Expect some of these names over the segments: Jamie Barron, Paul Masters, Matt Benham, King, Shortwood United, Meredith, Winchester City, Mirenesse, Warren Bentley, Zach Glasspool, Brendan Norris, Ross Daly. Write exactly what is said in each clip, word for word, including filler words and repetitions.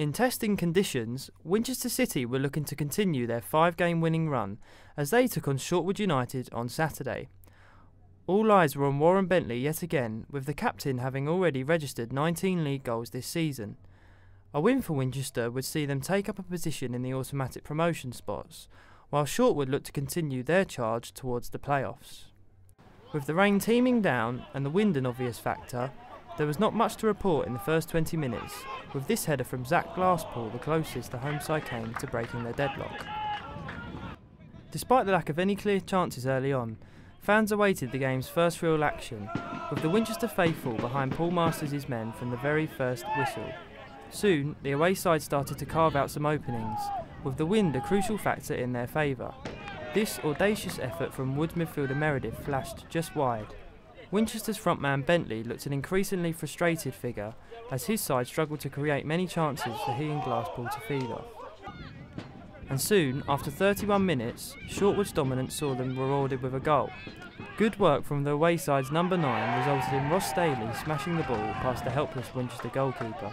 In testing conditions, Winchester City were looking to continue their five-game winning run as they took on Shortwood United on Saturday. All eyes were on Warren Bentley yet again, with the captain having already registered nineteen league goals this season. A win for Winchester would see them take up a position in the automatic promotion spots, while Shortwood looked to continue their charge towards the playoffs. With the rain teeming down and the wind an obvious factor, there was not much to report in the first twenty minutes, with this header from Zach Glasspool the closest the home side came to breaking their deadlock. Despite the lack of any clear chances early on, fans awaited the game's first real action, with the Winchester faithful behind Paul Masters' men from the very first whistle. Soon, the away side started to carve out some openings, with the wind a crucial factor in their favour. This audacious effort from Woods midfielder Meredith flashed just wide. Winchester's frontman Bentley looked an increasingly frustrated figure, as his side struggled to create many chances for he and Glasspool to feed off. And soon, after thirty-one minutes, Shortwood's dominance saw them rewarded with a goal. Good work from the away side's number nine resulted in Ross Daly smashing the ball past the helpless Winchester goalkeeper.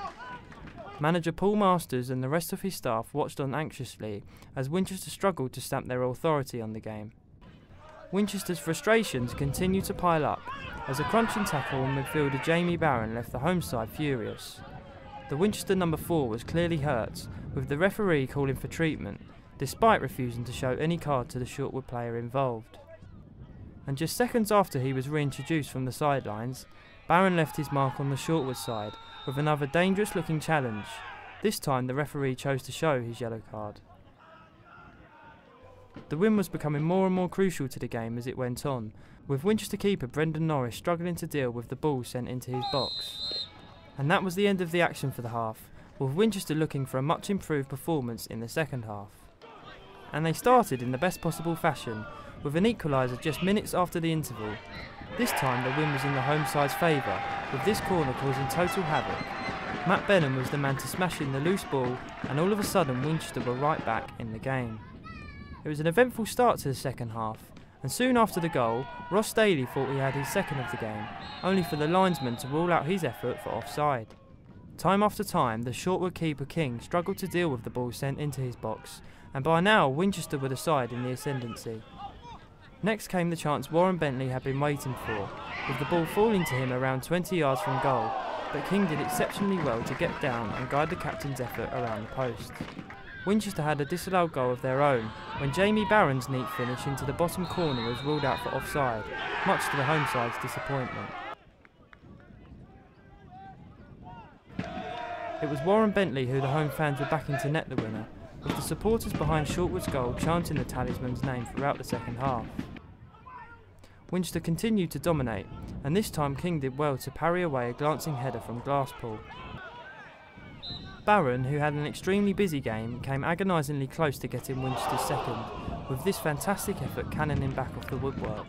Manager Paul Masters and the rest of his staff watched on anxiously as Winchester struggled to stamp their authority on the game. Winchester's frustrations continued to pile up as a crunching tackle on midfielder Jamie Barron left the home side furious. The Winchester number four was clearly hurt, with the referee calling for treatment, despite refusing to show any card to the Shortwood player involved. And just seconds after he was reintroduced from the sidelines, Barron left his mark on the Shortwood side with another dangerous looking challenge. This time the referee chose to show his yellow card. The win was becoming more and more crucial to the game as it went on, with Winchester keeper Brendan Norris struggling to deal with the ball sent into his box. And that was the end of the action for the half, with Winchester looking for a much improved performance in the second half. And they started in the best possible fashion, with an equaliser just minutes after the interval. This time the win was in the home side's favour, with this corner causing total havoc. Matt Benham was the man to smash in the loose ball, and all of a sudden Winchester were right back in the game. It was an eventful start to the second half, and soon after the goal, Ross Daly thought he had his second of the game, only for the linesman to rule out his effort for offside. Time after time, the Shortwood keeper King struggled to deal with the ball sent into his box, and by now Winchester were the side in the ascendancy. Next came the chance Warren Bentley had been waiting for, with the ball falling to him around twenty yards from goal, but King did exceptionally well to get down and guide the captain's effort around the post. Winchester had a disallowed goal of their own, when Jamie Barron's neat finish into the bottom corner was ruled out for offside, much to the home side's disappointment. It was Warren Bentley who the home fans were backing to net the winner, with the supporters behind Shortwood's goal chanting the talisman's name throughout the second half. Winchester continued to dominate, and this time King did well to parry away a glancing header from Glasspool. Barron, who had an extremely busy game, came agonisingly close to getting Winchester's second, with this fantastic effort cannoning back off the woodwork.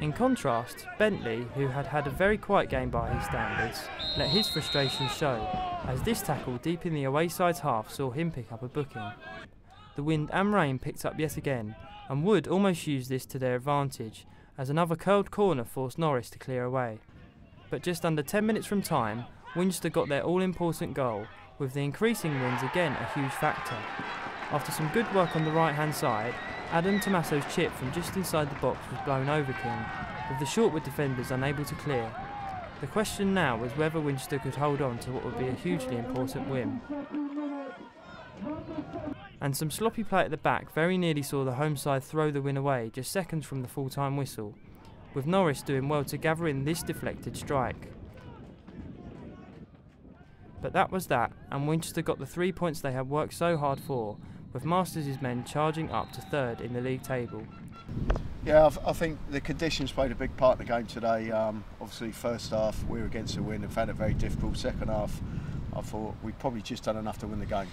In contrast, Bentley, who had had a very quiet game by his standards, let his frustration show, as this tackle deep in the away side's half saw him pick up a booking. The wind and rain picked up yet again, and Wood almost used this to their advantage, as another curled corner forced Norris to clear away. But just under ten minutes from time, Winchester got their all-important goal, with the increasing winds again a huge factor. After some good work on the right-hand side, Adam Tomasso's chip from just inside the box was blown over King, with the Shortwood defenders unable to clear. The question now was whether Winchester could hold on to what would be a hugely important win. And some sloppy play at the back very nearly saw the home side throw the win away just seconds from the full-time whistle, with Norris doing well to gather in this deflected strike. But that was that, and Winchester got the three points they had worked so hard for, with Masters' men charging up to third in the league table. Yeah, I've, I think the conditions played a big part in the game today. Um, obviously, first half, we were against the wind and found it very difficult. Second half, I thought we'd probably just done enough to win the game.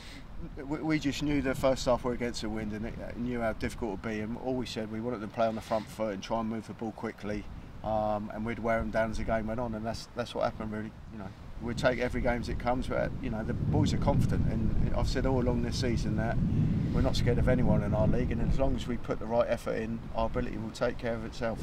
We, we just knew the first half we were against the wind and it, it knew how difficult it would be. And all we said, we wanted them to play on the front foot and try and move the ball quickly. Um, and we'd wear them down as the game went on, and that's that's what happened, really. You know, we take every game as it comes, but you know the boys are confident, and I've said all along this season that we're not scared of anyone in our league, and as long as we put the right effort in, our ability will take care of itself.